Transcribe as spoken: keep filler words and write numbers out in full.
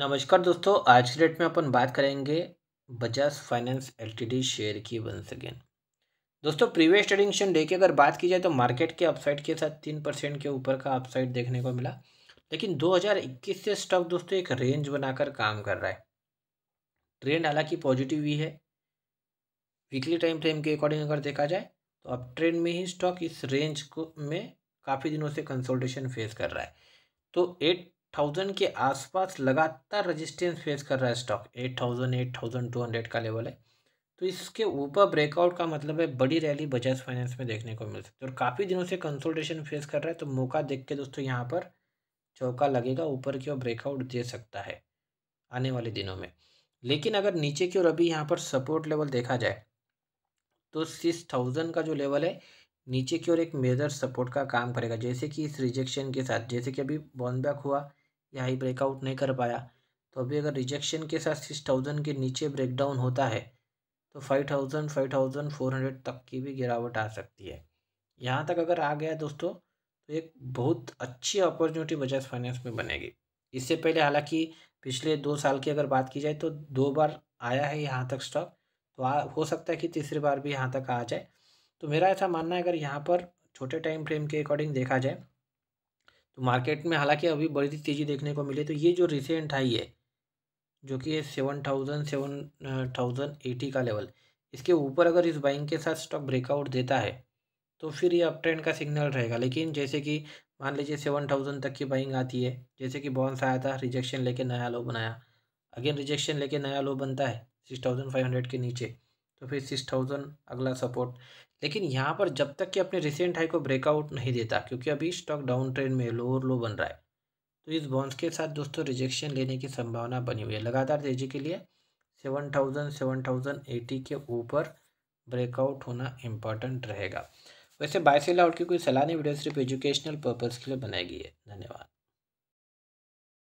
नमस्कार दोस्तों, आज की डेट में अपन बात करेंगे बजाज फाइनेंस एलटीडी शेयर की। वंस अगेन दोस्तों, प्रीवियस ट्रेडिंग सेशन डे की अगर बात की जाए तो मार्केट के अपसाइड के साथ तीन परसेंट के ऊपर का अपसाइड देखने को मिला, लेकिन दो हज़ार इक्कीस से स्टॉक दोस्तों एक रेंज बनाकर काम कर रहा है। ट्रेंड हालांकि पॉजिटिव ही है, वीकली टाइम फ्रेम के अकॉर्डिंग अगर देखा जाए तो अब ट्रेंड में ही स्टॉक इस रेंज को में काफ़ी दिनों से कंसोलिडेशन फेस कर रहा है। तो एट थाउजेंड के आसपास लगातार रेजिस्टेंस फेस कर रहा है stock. Eight thousand eight thousand two hundred का लेवल है, तो इसके ऊपर ब्रेकआउट का मतलब है बड़ी रैली बजाज फाइनेंस में देखने को मिल सकती है। और काफ़ी दिनों से कंसोलिडेशन फेस कर रहा है, तो मौका देख के दोस्तों यहाँ पर चौका लगेगा, ऊपर की ओर ब्रेकआउट दे सकता है आने वाले दिनों में। लेकिन अगर नीचे की ओर अभी यहाँ पर सपोर्ट लेवल देखा जाए तो सिक्स थाउजेंड का जो लेवल है नीचे की ओर एक मेजर सपोर्ट का काम करेगा। जैसे कि इस रिजेक्शन के साथ, जैसे कि अभी बाउंस बैक हुआ, यहाँ ही ब्रेकआउट नहीं कर पाया, तो अभी अगर रिजेक्शन के साथ सिक्स थाउजेंड के नीचे ब्रेकडाउन होता है तो five thousand five thousand four hundred तक की भी गिरावट आ सकती है। यहाँ तक अगर आ गया दोस्तों तो एक बहुत अच्छी अपॉर्चुनिटी बजाज फाइनेंस में बनेगी। इससे पहले हालांकि पिछले दो साल की अगर बात की जाए तो दो बार आया है यहाँ तक स्टॉक, तो आ, हो सकता है कि तीसरी बार भी यहाँ तक आ जाए। तो मेरा ऐसा मानना है अगर यहाँ पर छोटे टाइम फ्रेम के अकॉर्डिंग देखा जाए तो मार्केट में हालांकि अभी बड़ी तेज़ी देखने को मिली, तो ये जो रिसेंट हाई है जो कि है seven thousand seven thousand eighty का लेवल, इसके ऊपर अगर इस बाइंग के साथ स्टॉक ब्रेकआउट देता है तो फिर ये अप ट्रेंड का सिग्नल रहेगा। लेकिन जैसे कि मान लीजिए सेवन थाउजेंड तक की बाइंग आती है, जैसे कि बाउंस आया था, रिजेक्शन लेके नया लो बनाया, अगेन रिजेक्शन लेके नया लो बनता है सिक्स थाउजेंड फाइव हंड्रेड के नीचे, तो फिर सिक्स थाउजेंड अगला सपोर्ट। लेकिन यहाँ पर जब तक कि अपने रिसेंट हाई को ब्रेकआउट नहीं देता, क्योंकि अभी स्टॉक डाउन ट्रेंड में लोअर लो बन रहा है, तो इस बाउंस के साथ दोस्तों रिजेक्शन लेने की संभावना बनी हुई है। लगातार तेजी के लिए seven thousand seven thousand eighty के ऊपर ब्रेकआउट होना इम्पॉर्टेंट रहेगा। वैसे बाय सेल आउट की कोई सलाह नहीं, वीडियो सिर्फ एजुकेशनल पर्पज़ के लिए बनाई गई है। धन्यवाद।